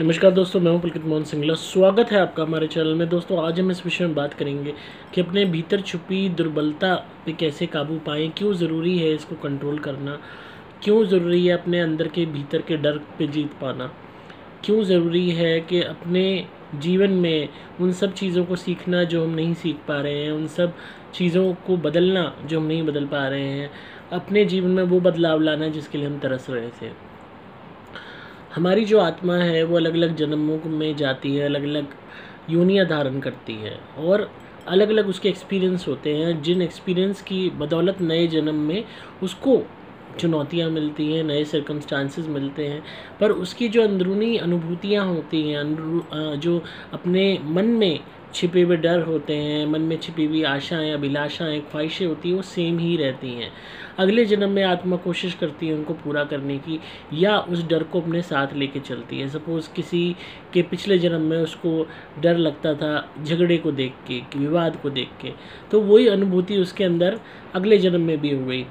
नमस्कार दोस्तों, मैं हूं पुलकित मोहन सिंगला। स्वागत है आपका हमारे चैनल में। दोस्तों आज हम इस विषय में बात करेंगे कि अपने भीतर छुपी दुर्बलता पे कैसे काबू पाएं, क्यों ज़रूरी है इसको कंट्रोल करना, क्यों ज़रूरी है अपने अंदर के भीतर के डर पे जीत पाना, क्यों ज़रूरी है कि अपने जीवन में उन सब चीज़ों को सीखना जो हम नहीं सीख पा रहे हैं, उन सब चीज़ों को बदलना जो हम नहीं बदल पा रहे हैं, अपने जीवन में वो बदलाव लाना जिसके लिए हम तरस रहे थे। हमारी जो आत्मा है वो अलग अलग जन्मों में जाती है, अलग अलग योनियाँ धारण करती है और अलग अलग उसके एक्सपीरियंस होते हैं, जिन एक्सपीरियंस की बदौलत नए जन्म में उसको चुनौतियाँ मिलती हैं, नए सर्कमस्टांसेस मिलते हैं, पर उसकी जो अंदरूनी अनुभूतियाँ होती हैं, जो अपने मन में छिपे हुए डर होते हैं, मन में छिपी हुई आशाएं, अभिलाषाएं, ख्वाहिशें होती हैं, वो सेम ही रहती हैं। अगले जन्म में आत्मा कोशिश करती है उनको पूरा करने की या उस डर को अपने साथ लेके चलती है। सपोज़ किसी के पिछले जन्म में उसको डर लगता था झगड़े को देख के, विवाद को देख के, तो वही अनुभूति उसके अंदर अगले जन्म में भी हो गई।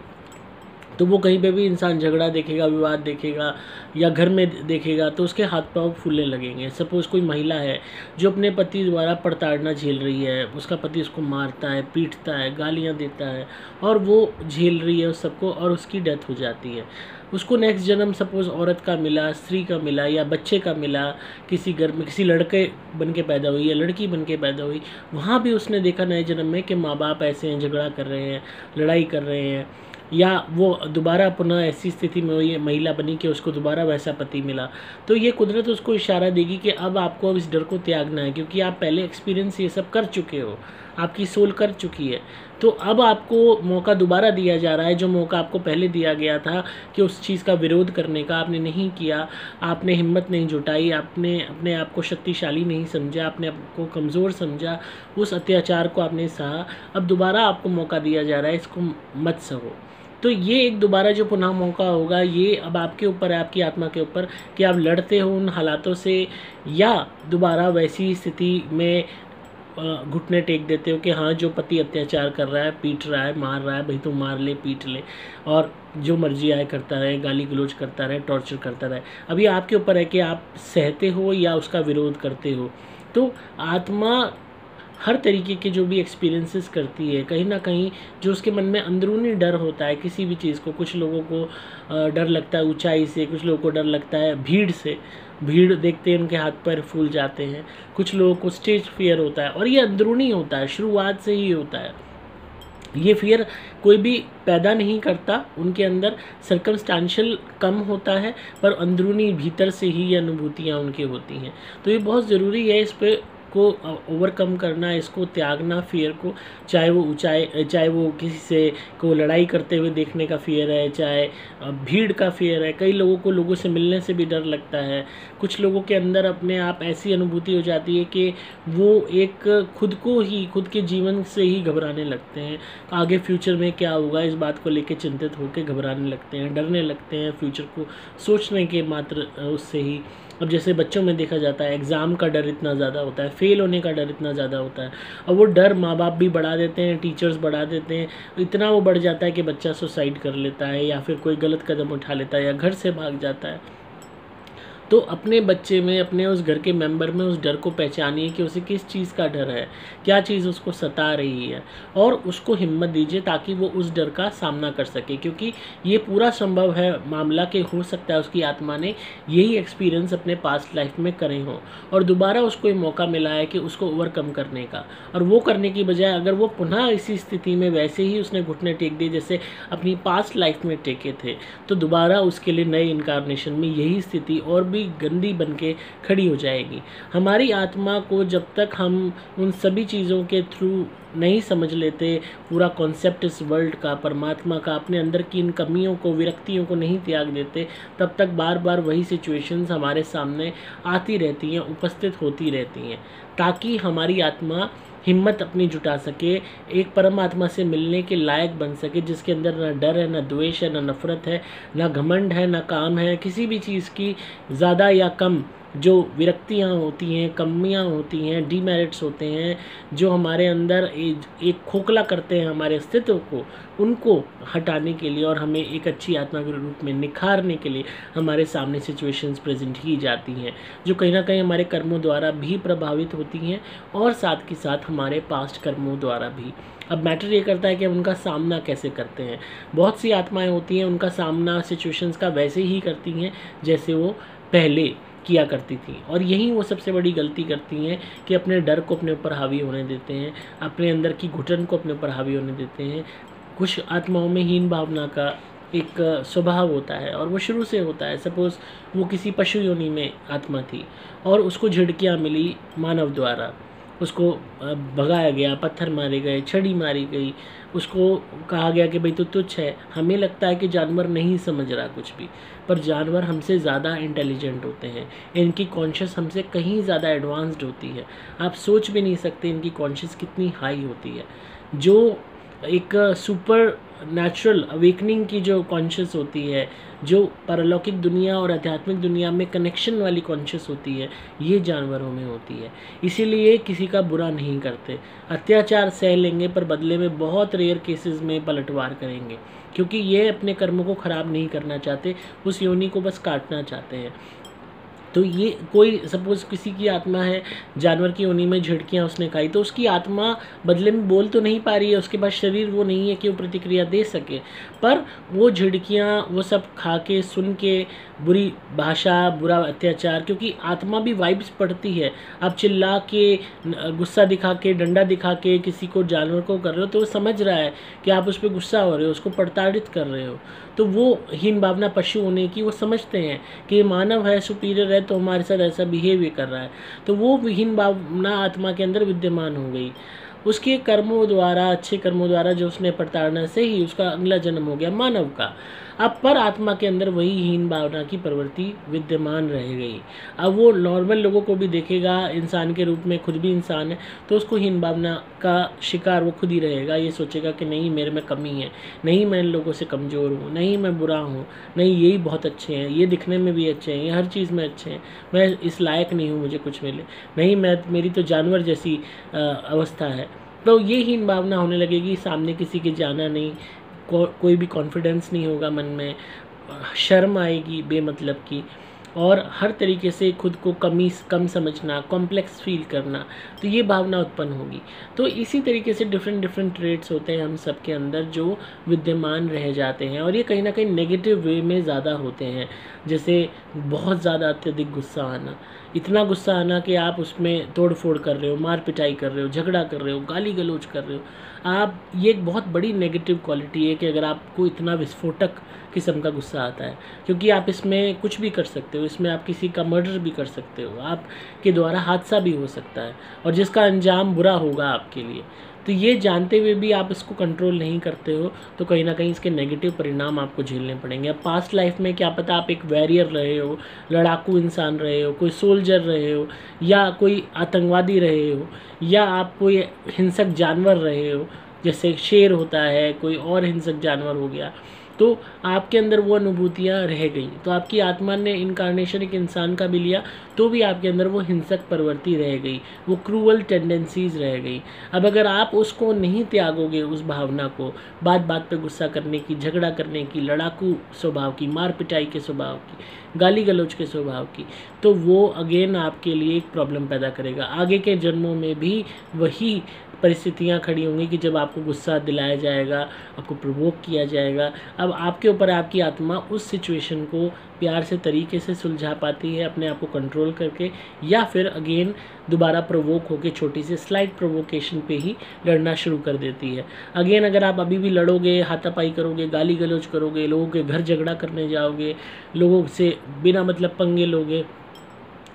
तो वो कहीं पे भी इंसान झगड़ा देखेगा, विवाद देखेगा या घर में देखेगा तो उसके हाथ पाँव फूलने लगेंगे। सपोज़ कोई महिला है जो अपने पति द्वारा प्रताड़ना झेल रही है, उसका पति उसको मारता है, पीटता है, गालियाँ देता है और वो झेल रही है उस सबको और उसकी डेथ हो जाती है। उसको नेक्स्ट जन्म सपोज़ औरत का मिला, स्त्री का मिला या बच्चे का मिला, किसी घर में किसी लड़के बन के पैदा हुई या लड़की बन के पैदा हुई, वहाँ भी उसने देखा नए जन्म में कि माँ बाप ऐसे हैं, झगड़ा कर रहे हैं, लड़ाई कर रहे हैं, या वो दोबारा पुनः ऐसी स्थिति में हुई महिला बनी कि उसको दोबारा वैसा पति मिला। तो ये कुदरत उसको इशारा देगी कि अब आपको अब इस डर को त्यागना है, क्योंकि आप पहले एक्सपीरियंस ये सब कर चुके हो, आपकी सोल कर चुकी है, तो अब आपको मौका दोबारा दिया जा रहा है। जो मौका आपको पहले दिया गया था कि उस चीज़ का विरोध करने का, आपने नहीं किया, आपने हिम्मत नहीं जुटाई, आपने अपने आप को शक्तिशाली नहीं समझा, आपने आपको कमज़ोर समझा, उस अत्याचार को आपने सहा, अब दोबारा आपको मौका दिया जा रहा है, इसको मत सहो। तो ये एक दोबारा जो पुनः मौका होगा, ये अब आपके ऊपर है, आपकी आत्मा के ऊपर कि आप लड़ते हो उन हालातों से या दोबारा वैसी स्थिति में घुटने टेक देते हो कि हाँ जो पति अत्याचार कर रहा है, पीट रहा है, मार रहा है, भाई तो मार ले, पीट ले और जो मर्जी आए करता रहे, गाली गलौज करता रहे, टॉर्चर करता रहे। अब ये आपके ऊपर है कि आप सहते हो या उसका विरोध करते हो। तो आत्मा हर तरीके के जो भी एक्सपीरियंसेस करती है, कहीं ना कहीं जो उसके मन में अंदरूनी डर होता है किसी भी चीज़ को, कुछ लोगों को डर लगता है ऊंचाई से, कुछ लोगों को डर लगता है भीड़ से, भीड़ देखते हैं उनके हाथ पैर फूल जाते हैं, कुछ लोगों को स्टेज फियर होता है और ये अंदरूनी होता है, शुरुआत से ही होता है। ये फियर कोई भी पैदा नहीं करता, उनके अंदर सर्कमस्टांशियल कम होता है पर अंदरूनी भीतर से ही ये अनुभूतियाँ उनकी होती हैं। तो ये बहुत ज़रूरी है इस पर को ओवरकम करना, इसको त्यागना, फियर को, चाहे वो ऊंचाई, चाहे वो किसी से को लड़ाई करते हुए देखने का फियर है, चाहे भीड़ का फियर है, कई लोगों को लोगों से मिलने से भी डर लगता है, कुछ लोगों के अंदर अपने आप ऐसी अनुभूति हो जाती है कि वो एक खुद को ही, खुद के जीवन से ही घबराने लगते हैं, आगे फ्यूचर में क्या होगा इस बात को लेकर चिंतित होकर घबराने लगते हैं, डरने लगते हैं, फ्यूचर को सोचने के मात्र उससे ही। अब जैसे बच्चों में देखा जाता है एग्ज़ाम का डर इतना ज़्यादा होता है, फेल होने का डर इतना ज़्यादा होता है और वो डर माँ बाप भी बढ़ा देते हैं, टीचर्स बढ़ा देते हैं, इतना वो बढ़ जाता है कि बच्चा सुसाइड कर लेता है या फिर कोई गलत कदम उठा लेता है या घर से भाग जाता है। तो अपने बच्चे में, अपने उस घर के मेंबर में उस डर को पहचानिए कि उसे किस चीज़ का डर है, क्या चीज़ उसको सता रही है और उसको हिम्मत दीजिए ताकि वो उस डर का सामना कर सके, क्योंकि ये पूरा संभव है मामला कि हो सकता है उसकी आत्मा ने यही एक्सपीरियंस अपने पास्ट लाइफ में करे हों और दोबारा उसको ये मौका मिला है कि उसको ओवरकम करने का। और वो करने की बजाय अगर वो पुनः इसी स्थिति में वैसे ही उसने घुटने टेक दिए जैसे अपनी पास्ट लाइफ में टेके थे, तो दोबारा उसके लिए नए इनकारनेशन में यही स्थिति और गंदी बनके खड़ी हो जाएगी। हमारी आत्मा को जब तक हम उन सभी चीज़ों के थ्रू नहीं समझ लेते, पूरा कॉन्सेप्ट इस वर्ल्ड का, परमात्मा का, अपने अंदर की इन कमियों को, विरक्तियों को नहीं त्याग देते, तब तक बार बार वही सिचुएशंस हमारे सामने आती रहती हैं, उपस्थित होती रहती हैं, ताकि हमारी आत्मा हिम्मत अपनी जुटा सके, एक परमात्मा से मिलने के लायक बन सके जिसके अंदर ना डर है, ना द्वेष है, ना नफरत है, ना घमंड है, ना काम है, किसी भी चीज़ की ज़्यादा या कम जो विरक्तियाँ होती हैं, कमियाँ होती हैं, डीमेरिट्स होते हैं, जो हमारे अंदर एक खोखला करते हैं हमारे अस्तित्व को, उनको हटाने के लिए और हमें एक अच्छी आत्मा के रूप में निखारने के लिए हमारे सामने सिचुएशंस प्रेजेंट की जाती हैं, जो कहीं ना कहीं हमारे कर्मों द्वारा भी प्रभावित होती हैं और साथ के साथ हमारे पास्ट कर्मों द्वारा भी। अब मैटर ये करता है कि हम उनका सामना कैसे करते हैं। बहुत सी आत्माएँ होती हैं उनका सामना सिचुएशंस का वैसे ही करती हैं जैसे वो पहले किया करती थी, और यही वो सबसे बड़ी गलती करती हैं कि अपने डर को अपने ऊपर हावी होने देते हैं, अपने अंदर की घुटन को अपने ऊपर हावी होने देते हैं। कुछ आत्माओं में हीन भावना का एक स्वभाव होता है और वो शुरू से होता है। सपोज़ वो किसी पशु योनि में आत्मा थी और उसको झिड़कियाँ मिली मानव द्वारा, उसको भगाया गया, पत्थर मारे गए, छड़ी मारी गई, उसको कहा गया कि भाई तू तुच्छ है। हमें लगता है कि जानवर नहीं समझ रहा कुछ भी, पर जानवर हमसे ज़्यादा इंटेलिजेंट होते हैं, इनकी कॉन्शियस हमसे कहीं ज़्यादा एडवांस्ड होती है। आप सोच भी नहीं सकते इनकी कॉन्शियस कितनी हाई होती है। जो एक सुपर नेचुरल अवेकनिंग की जो कॉन्शियस होती है, जो पारलौकिक दुनिया और आध्यात्मिक दुनिया में कनेक्शन वाली कॉन्शियस होती है, ये जानवरों में होती है। इसीलिए किसी का बुरा नहीं करते, अत्याचार सह लेंगे पर बदले में बहुत रेयर केसेस में पलटवार करेंगे, क्योंकि ये अपने कर्मों को ख़राब नहीं करना चाहते, उस योनि को बस काटना चाहते हैं। तो ये कोई सपोज़ किसी की आत्मा है, जानवर की योनि में झिड़कियाँ उसने खाई, तो उसकी आत्मा बदले में बोल तो नहीं पा रही है, उसके पास शरीर वो नहीं है कि वो प्रतिक्रिया दे सके, पर वो झिड़कियाँ वो सब खा के, सुन के, बुरी भाषा, बुरा अत्याचार, क्योंकि आत्मा भी वाइब्स पड़ती है। आप चिल्ला के, गुस्सा दिखा के, डंडा दिखा के किसी को, जानवर को कर रहे हो तो वो समझ रहा है कि आप उस पर गुस्सा हो रहे हो, उसको प्रताड़ित कर रहे हो। तो वो हीन भावना पशु होने की, वो समझते हैं कि ये मानव है, सुपीरियर है, तो हमारे साथ ऐसा बिहेवियर कर रहा है, तो वो हीन भावना आत्मा के अंदर विद्यमान हो गई। उसके कर्मों द्वारा, अच्छे कर्मों द्वारा जो उसने प्रताड़ना से ही उसका अगला जन्म हो गया मानव का। अब पर आत्मा के अंदर वही हीन भावना की प्रवृत्ति विद्यमान रह गई। अब वो नॉर्मल लोगों को भी देखेगा इंसान के रूप में, खुद भी इंसान है, तो उसको हीन भावना का शिकार वो खुद ही रहेगा। ये सोचेगा कि नहीं मेरे में कमी है, नहीं मैं इन लोगों से कमज़ोर हूँ, नहीं मैं बुरा हूँ, नहीं यही बहुत अच्छे हैं, ये दिखने में भी अच्छे हैं, ये हर चीज़ में अच्छे हैं, मैं इस लायक नहीं हूँ मुझे कुछ मिले, नहीं मैं, मेरी तो जानवर जैसी अवस्था है। तो ये हीन भावना होने लगेगी, सामने किसी के जाना नहीं, कोई भी कॉन्फिडेंस नहीं होगा मन में, शर्म आएगी बेमतलब की, और हर तरीके से खुद को कम समझना, कॉम्प्लेक्स फील करना, तो ये भावना उत्पन्न होगी। तो इसी तरीके से डिफरेंट ट्रेट्स होते हैं हम सब के अंदर जो विद्यमान रह जाते हैं, और ये कहीं ना कहीं नेगेटिव वे में ज़्यादा होते हैं। जैसे बहुत ज़्यादा अत्यधिक गुस्सा आना, इतना गुस्सा आना कि आप उसमें तोड़ फोड़ कर रहे हो, मार पिटाई कर रहे हो, झगड़ा कर रहे हो, गाली गलौज कर रहे हो आप, ये एक बहुत बड़ी नेगेटिव क्वालिटी है कि अगर आपको इतना विस्फोटक किस्म का गुस्सा आता है, क्योंकि आप इसमें कुछ भी कर सकते हो, इसमें आप किसी का मर्डर भी कर सकते हो, आपके द्वारा हादसा भी हो सकता है और जिसका अंजाम बुरा होगा आपके लिए। तो ये जानते हुए भी आप इसको कंट्रोल नहीं करते हो, तो कहीं ना कहीं इसके नेगेटिव परिणाम आपको झेलने पड़ेंगे। अब पास्ट लाइफ में क्या पता आप एक वॉरियर रहे हो, लड़ाकू इंसान रहे हो, कोई सोल्जर रहे हो, या कोई आतंकवादी रहे हो, या आप कोई हिंसक जानवर रहे हो, जैसे शेर होता है, कोई और हिंसक जानवर हो गया, तो आपके अंदर वो अनुभूतियाँ रह गई। तो आपकी आत्मा ने इनकार्नेशन एक इंसान का भी लिया, तो भी आपके अंदर वो हिंसक प्रवृत्ति रह गई, वो क्रूअल टेंडेंसीज़ रह गई। अब अगर आप उसको नहीं त्यागोगे, उस भावना को, बात बात पे गुस्सा करने की, झगड़ा करने की, लड़ाकू स्वभाव की, मार पिटाई के स्वभाव की, गाली गलौज के स्वभाव की, तो वो अगेन आपके लिए एक प्रॉब्लम पैदा करेगा। आगे के जन्मों में भी वही परिस्थितियाँ खड़ी होंगी कि जब आपको गुस्सा दिलाया जाएगा, आपको प्रोवोक किया जाएगा। अब आपके ऊपर आपकी आत्मा उस सिचुएशन को प्यार से, तरीके से सुलझा पाती है, अपने आप को कंट्रोल करके, या फिर अगेन दोबारा प्रोवोक होकर छोटी सी स्लाइट प्रोवोकेशन पे ही लड़ना शुरू कर देती है। अगेन अगर आप अभी भी लड़ोगे, हाथापाई करोगे, गाली गलौज करोगे, लोगों के घर झगड़ा करने जाओगे, लोगों से बिना मतलब पंगे लोगे,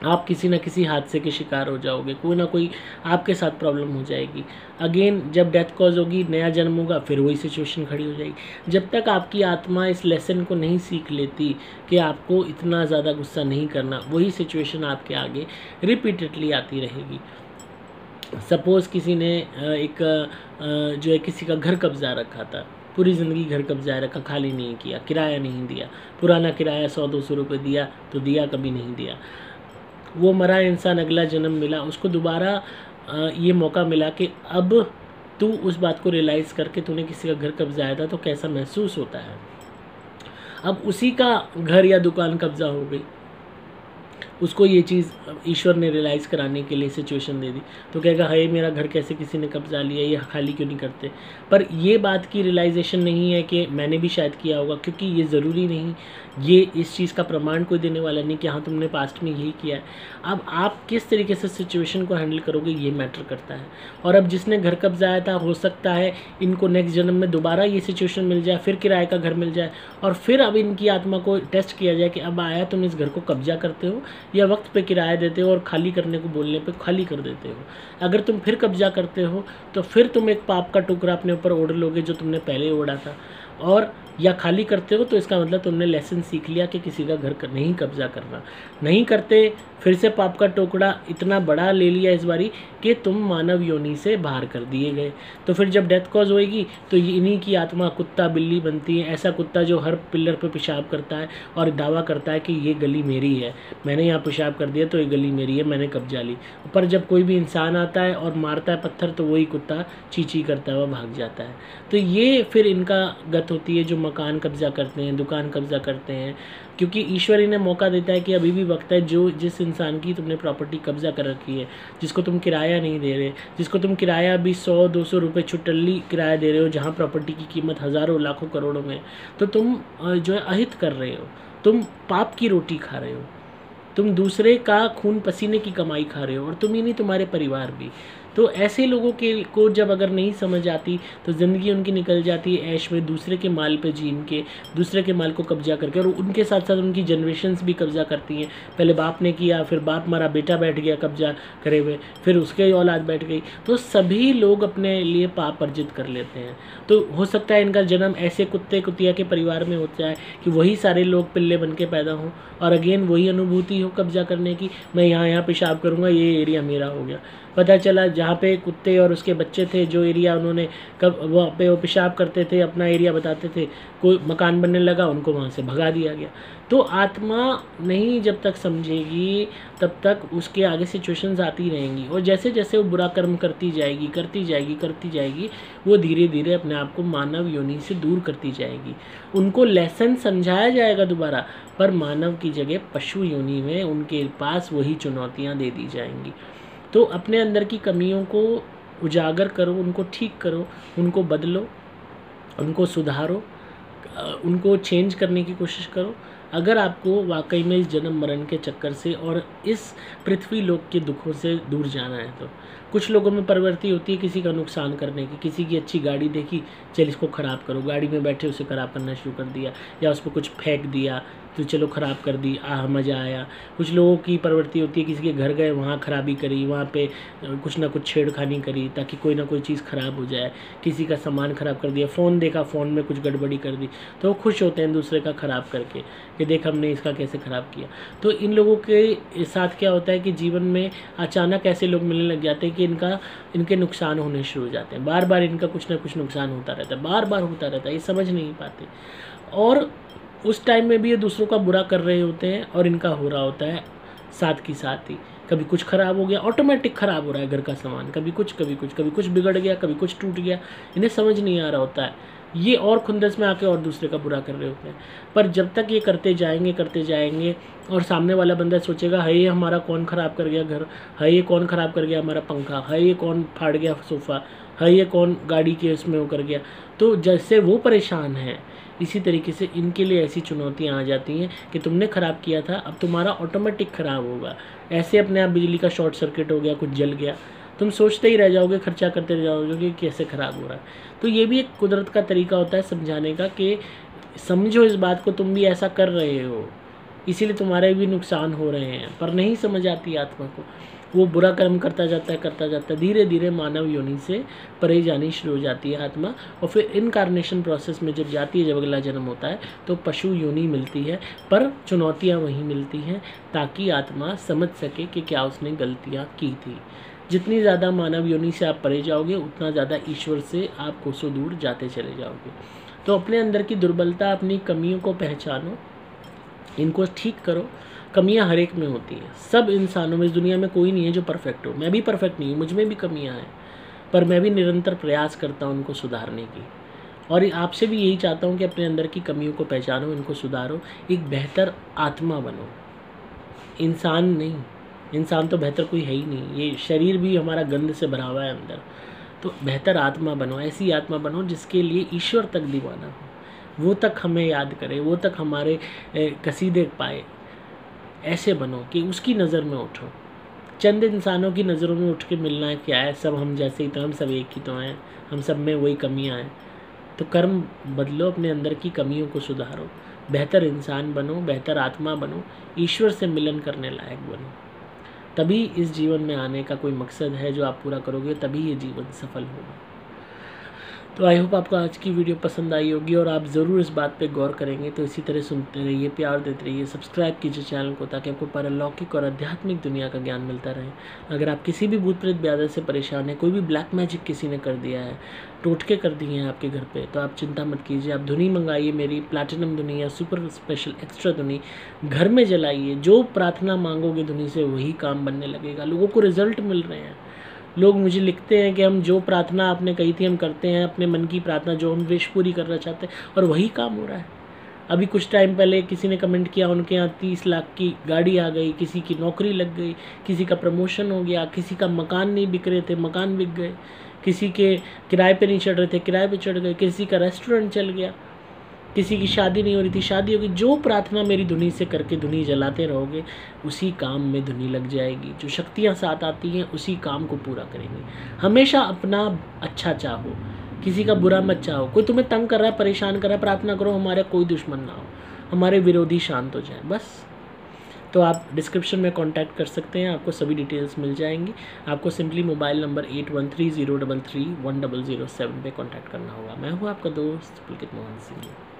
आप किसी ना किसी हादसे के शिकार हो जाओगे, कोई ना कोई आपके साथ प्रॉब्लम हो जाएगी। अगेन जब डेथ कॉज होगी, नया जन्म होगा, फिर वही सिचुएशन खड़ी हो जाएगी। जब तक आपकी आत्मा इस लेसन को नहीं सीख लेती कि आपको इतना ज़्यादा गुस्सा नहीं करना, वही सिचुएशन आपके आगे रिपीटेडली आती रहेगी। सपोज़ किसी ने एक जो है किसी का घर कब्जा रखा था, पूरी ज़िंदगी घर कब्जा रखा, खाली नहीं किया, किराया नहीं दिया, पुराना किराया 100-200 रुपये दिया तो दिया, कभी नहीं दिया। वो मरा इंसान अगला जन्म मिला, उसको दोबारा ये मौका मिला कि अब तू उस बात को रियलाइज़ करके तूने किसी का घर कब्जाया था तो कैसा महसूस होता है। अब उसी का घर या दुकान कब्जा हो गई, उसको ये चीज़ ईश्वर ने रियलाइज़ कराने के लिए सिचुएशन दे दी, तो कहेगा हे मेरा घर कैसे किसी ने कब्जा लिया, ये खाली क्यों नहीं करते। पर ये बात की रियलाइजेशन नहीं है कि मैंने भी शायद किया होगा, क्योंकि ये ज़रूरी नहीं, ये इस चीज़ का प्रमाण कोई देने वाला नहीं कि हाँ तुमने पास्ट में यही किया है। अब आप किस तरीके से सिचुएशन को हैंडल करोगे ये मैटर करता है। और अब जिसने घर कब्जाया था, हो सकता है इनको नेक्स्ट जन्म में दोबारा ये सिचुएशन मिल जाए, फिर किराए का घर मिल जाए और फिर अब इनकी आत्मा को टेस्ट किया जाए कि अब आया तुम इस घर को कब्जा करते हो या वक्त पे किराया देते हो और खाली करने को बोलने पे खाली कर देते हो। अगर तुम फिर कब्जा करते हो तो फिर तुम एक पाप का टुकड़ा अपने ऊपर ओढ़ लोगे जो तुमने पहले ओढ़ा था, और या खाली करते हो तो इसका मतलब तुमने लेसन सीख लिया कि किसी का घर नहीं कब्जा करना। नहीं करते फिर से पाप का टुकड़ा इतना बड़ा ले लिया इस बारी कि तुम मानव योनि से बाहर कर दिए गए। तो फिर जब डेथ कॉज होएगी तो इन्हीं की आत्मा कुत्ता बिल्ली बनती है, ऐसा कुत्ता जो हर पिलर पे पेशाब करता है और दावा करता है कि ये गली मेरी है, मैंने यहाँ पेशाब कर दिया तो ये गली मेरी है, मैंने कब्जा ली। पर जब कोई भी इंसान आता है और मारता है पत्थर तो वही कुत्ता चींची करता हुआ भाग जाता है। तो ये फिर इनका गत होती है जो मकान कब्जा करते हैं, दुकान कब्जा करते हैं, क्योंकि ईश्वर इन्हें मौका देता है कि अभी भी वक्त है। जो जिस इंसान की तुमने प्रॉपर्टी कब्जा कर रखी है, जिसको तुम किराया नहीं दे रहे, जिसको तुम किराया भी 100-200 रुपये छुट्टली किराया दे रहे हो जहाँ प्रॉपर्टी की कीमत हज़ारों लाखों करोड़ों में, तो तुम जो है अहित कर रहे हो, तुम पाप की रोटी खा रहे हो, तुम दूसरे का खून पसीने की कमाई खा रहे हो और तुम ही नहीं तुम्हारे परिवार भी। तो ऐसे लोगों के को जब अगर नहीं समझ आती तो ज़िंदगी उनकी निकल जाती है ऐश में, दूसरे के माल पे जीन के, दूसरे के माल को कब्जा करके, और उनके साथ साथ उनकी जनरेशन्स भी कब्जा करती हैं। पहले बाप ने किया, फिर बाप मरा, बेटा बैठ गया कब्जा करे हुए, फिर उसके औलाद बैठ गई, तो सभी लोग अपने लिए पाप अर्जित कर लेते हैं। तो हो सकता है इनका जन्म ऐसे कुत्ते कुतिया के परिवार में होता है कि वही सारे लोग पिल्ले बन के पैदा हों और अगेन वही अनुभूति हो कब्जा करने की, मैं यहाँ पेशाब करूँगा, ये एरिया मेरा हो गया। पता चला जहाँ पे कुत्ते और उसके बच्चे थे, जो एरिया उन्होंने कब वहाँ पे वो पेशाब करते थे अपना एरिया बताते थे, कोई मकान बनने लगा, उनको वहाँ से भगा दिया गया। तो आत्मा नहीं जब तक समझेगी तब तक उसके आगे सिचुएशंस आती रहेंगी, और जैसे जैसे वो बुरा कर्म करती जाएगी वो धीरे धीरे अपने आप को मानव योनि से दूर करती जाएगी। उनको लेसन समझाया जाएगा दोबारा, पर मानव की जगह पशु योनि में उनके पास वही चुनौतियाँ दे दी जाएंगी। तो अपने अंदर की कमियों को उजागर करो, उनको ठीक करो, उनको बदलो, उनको सुधारो, उनको चेंज करने की कोशिश करो। अगर आपको वाकई में इस जन्म मरण के चक्कर से और इस पृथ्वी लोक के दुखों से दूर जाना है, तो कुछ लोगों में प्रवृत्ति होती है किसी का नुकसान करने की, किसी की अच्छी गाड़ी देखी, चल इसको ख़राब करो, गाड़ी में बैठे उसे ख़राब करना शुरू कर दिया, या उस पर कुछ फेंक दिया तो चलो ख़राब कर दी, आह मज़ा आया। कुछ लोगों की प्रवृत्ति होती है किसी के घर गए, वहाँ ख़राबी करी, वहाँ पे कुछ ना कुछ छेड़खानी करी ताकि कोई ना कोई चीज़ ख़राब हो जाए, किसी का सामान ख़राब कर दिया, फ़ोन देखा, फ़ोन में कुछ गड़बड़ी कर दी, तो वो खुश होते हैं दूसरे का ख़राब करके कि देख हमने इसका कैसे ख़राब किया। तो इन लोगों के साथ क्या होता है कि जीवन में अचानक ऐसे लोग मिलने लग जाते हैं कि इनके नुकसान होने शुरू हो जाते हैं, बार बार इनका कुछ ना कुछ नुकसान होता रहता है, बार बार होता रहता है, ये समझ नहीं पाते। और उस टाइम में भी ये दूसरों का बुरा कर रहे होते हैं और इनका हो रहा होता है साथ की साथ ही। कभी कुछ ख़राब हो गया, ऑटोमेटिक ख़राब हो रहा है घर का सामान, कभी कुछ बिगड़ गया, कभी कुछ टूट गया, इन्हें समझ नहीं आ रहा होता है, ये और खुंदस में आके और दूसरे का बुरा कर रहे होते हैं। पर जब तक ये करते जाएंगे और सामने वाला बंदा सोचेगा है ये हमारा कौन ख़राब कर गया घर, है ये कौन ख़राब कर गया हमारा पंखा, है ये कौन फाड़ गया सोफ़ा, है ये कौन गाड़ी के उसमें वो कर गया, तो जैसे वो परेशान है इसी तरीके से इनके लिए ऐसी चुनौतियाँ आ जाती हैं कि तुमने ख़राब किया था, अब तुम्हारा ऑटोमेटिक ख़राब होगा, ऐसे अपने आप बिजली का शॉर्ट सर्किट हो गया, कुछ जल गया, तुम सोचते ही रह जाओगे, खर्चा करते रह जाओगे कि कैसे ख़राब हो रहा है। तो ये भी एक कुदरत का तरीका होता है समझाने का कि समझो इस बात को, तुम भी ऐसा कर रहे हो, इसीलिए तुम्हारे भी नुकसान हो रहे हैं। पर नहीं समझ आती आत्मा को, वो बुरा कर्म करता जाता है, धीरे धीरे मानव योनि से परे जानी शुरू हो जाती है आत्मा, और फिर इनकार्नेशन प्रोसेस में जब जाती है, जब अगला जन्म होता है तो पशु योनि मिलती है, पर चुनौतियाँ वहीं मिलती हैं ताकि आत्मा समझ सके कि क्या उसने गलतियाँ की थी। जितनी ज़्यादा मानव योनि से आप परे जाओगे उतना ज़्यादा ईश्वर से आप कोसों दूर जाते चले जाओगे। तो अपने अंदर की दुर्बलता, अपनी कमियों को पहचानो, इनको ठीक करो, कमियां हर एक में होती है, सब इंसानों में। इस दुनिया में कोई नहीं है जो परफेक्ट हो। मैं भी परफेक्ट नहीं हूँ, मुझ में भी कमियां हैं, पर मैं भी निरंतर प्रयास करता हूँ उनको सुधारने की। और आपसे भी यही चाहता हूँ कि अपने अंदर की कमियों को पहचानो, उनको सुधारो, एक बेहतर आत्मा बनो। इंसान नहीं, इंसान तो बेहतर कोई है ही नहीं, ये शरीर भी हमारा गंद से भरा हुआ है अंदर। तो बेहतर आत्मा बनो, ऐसी आत्मा बनो जिसके लिए ईश्वर तक दीवाना हो, वो तक हमें याद करे, वो तक हमारे कसीदे पाए। ऐसे बनो कि उसकी नज़र में उठो। चंद इंसानों की नज़रों में उठ के मिलना क्या है, सब हम जैसे ही तो, हम सब एक ही तो हैं, हम सब में वही कमियां हैं। तो कर्म बदलो, अपने अंदर की कमियों को सुधारो, बेहतर इंसान बनो, बेहतर आत्मा बनो, ईश्वर से मिलन करने लायक बनो। तभी इस जीवन में आने का कोई मकसद है जो आप पूरा करोगे, तभी ये जीवन सफल होगा। तो आई होप आपको आज की वीडियो पसंद आई होगी और आप ज़रूर इस बात पे गौर करेंगे। तो इसी तरह सुनते रहिए, प्यार देते रहिए, सब्सक्राइब कीजिए चैनल को, ताकि आपको पारलौकिक और आध्यात्मिक दुनिया का ज्ञान मिलता रहे। अगर आप किसी भी भूत प्रेत ब्यादर से परेशान हैं, कोई भी ब्लैक मैजिक किसी ने कर दिया है, टोटके कर दिए हैं आपके घर पे, तो आप चिंता मत कीजिए। आप धुनी मंगाइए मेरी, प्लैटिनम धुनी या सुपर स्पेशल एक्स्ट्रा धुनी, घर में जलाइए। जो प्रार्थना मांगोगे धुनी से, वही काम बनने लगेगा। लोगों को रिजल्ट मिल रहे हैं। लोग मुझे लिखते हैं कि हम जो प्रार्थना आपने कही थी हम करते हैं, अपने मन की प्रार्थना जो हम विश पूरी करना चाहते हैं, और वही काम हो रहा है। अभी कुछ टाइम पहले किसी ने कमेंट किया, उनके यहाँ 30 लाख की गाड़ी आ गई, किसी की नौकरी लग गई, किसी का प्रमोशन हो गया, किसी का मकान नहीं बिक रहे थे मकान बिक गए, किसी के किराए पे नहीं चढ़ रहे थे किराए पे चढ़ गए, किसी का रेस्टोरेंट चल गया, किसी की शादी नहीं हो रही थी शादी होगी। जो प्रार्थना मेरी धुनी से करके धुनी जलाते रहोगे, उसी काम में धुनी लग जाएगी। जो शक्तियाँ साथ आती हैं उसी काम को पूरा करेंगी। हमेशा अपना अच्छा चाहो, किसी का बुरा मत चाहो। कोई तुम्हें तंग कर रहा है, परेशान कर रहा है, प्रार्थना करो हमारे कोई दुश्मन ना हो, हमारे विरोधी शांत हो जाए, बस। तो आप डिस्क्रिप्शन में कॉन्टैक्ट कर सकते हैं, आपको सभी डिटेल्स मिल जाएंगी। आपको सिंपली मोबाइल नंबर 8130331007 पे कॉन्टैक्ट करना होगा। मैं हूँ आपका दोस्त पुलकित मोहन सिंह।